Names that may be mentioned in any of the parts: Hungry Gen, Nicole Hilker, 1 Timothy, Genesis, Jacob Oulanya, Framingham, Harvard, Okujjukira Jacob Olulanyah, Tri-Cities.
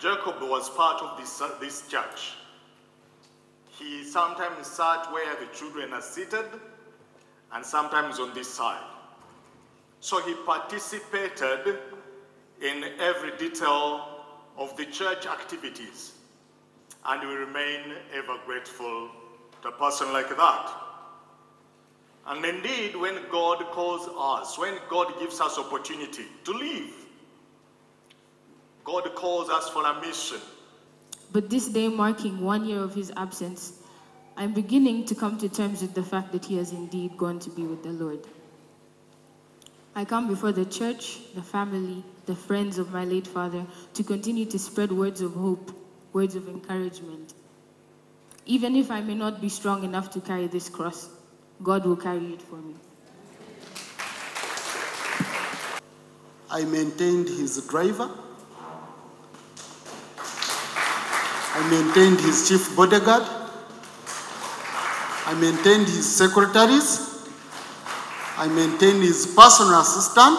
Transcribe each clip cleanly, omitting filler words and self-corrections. Jacob was part of this church. He sometimes sat where the children are seated, and sometimes on this side. So he participated in every detail of the church activities, and we remain ever grateful to a person like that. And indeed, when God calls us, when God gives us opportunity to live, God calls us for a mission. But this day marking 1 year of his absence, I'm beginning to come to terms with the fact that he has indeed gone to be with the Lord. I come before the church, the family, the friends of my late father to continue to spread words of hope, words of encouragement. Even if I may not be strong enough to carry this cross, God will carry it for me. I maintained his driver. I maintained his chief bodyguard. I maintained his secretaries. I maintained his personal assistant.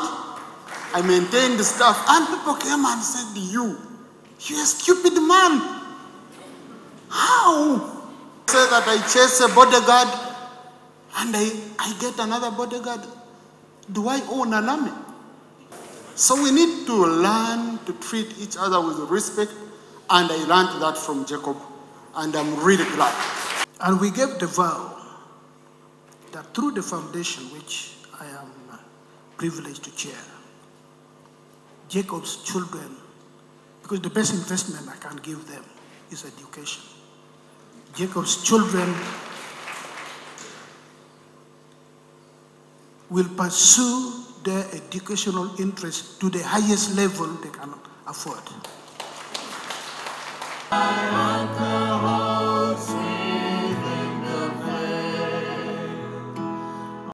I maintained the staff. And people came and said, you're a stupid man. How? Say that I chase a bodyguard and I get another bodyguard. Do I own an army? So we need to learn to treat each other with respect. And I learned that from Jacob, and I'm really glad. And we gave the vow that through the foundation which I am privileged to chair, Jacob's children, because the best investment I can give them is education. Jacob's children will pursue their educational interests to the highest level they can afford.